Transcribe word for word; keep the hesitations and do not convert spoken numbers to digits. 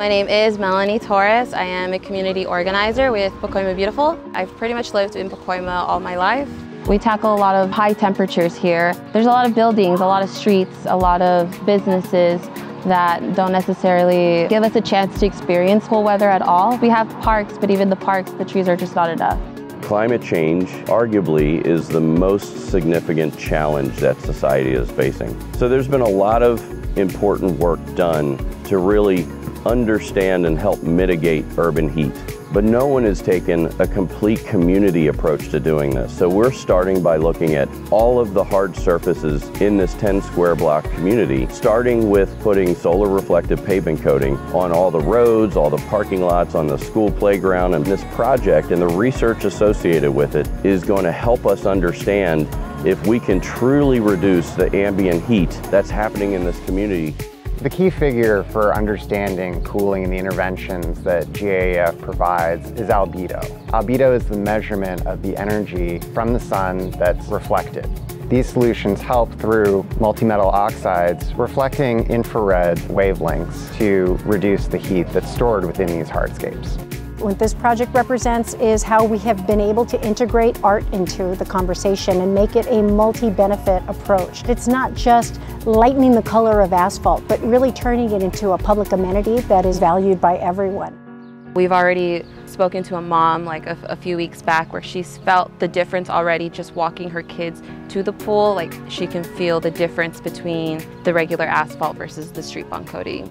My name is Melanie Torres. I am a community organizer with Pacoima Beautiful. I've pretty much lived in Pacoima all my life. We tackle a lot of high temperatures here. There's a lot of buildings, a lot of streets, a lot of businesses that don't necessarily give us a chance to experience cool weather at all. We have parks, but even the parks, the trees are just not enough. Climate change, arguably, is the most significant challenge that society is facing. So there's been a lot of important work done to really understand and help mitigate urban heat. But no one has taken a complete community approach to doing this. So we're starting by looking at all of the hard surfaces in this ten square block community, starting with putting solar reflective pavement coating on all the roads, all the parking lots, on the school playground. And this project and the research associated with it is going to help us understand if we can truly reduce the ambient heat that's happening in this community. The key figure for understanding cooling and the interventions that G A F provides is albedo. Albedo is the measurement of the energy from the sun that's reflected. These solutions help through multimetal oxides reflecting infrared wavelengths to reduce the heat that's stored within these hardscapes. What this project represents is how we have been able to integrate art into the conversation and make it a multi-benefit approach. It's not just lightening the color of asphalt, but really turning it into a public amenity that is valued by everyone. We've already spoken to a mom like a, a few weeks back where she's felt the difference already just walking her kids to the pool. Like she can feel the difference between the regular asphalt versus the StreetBond coating.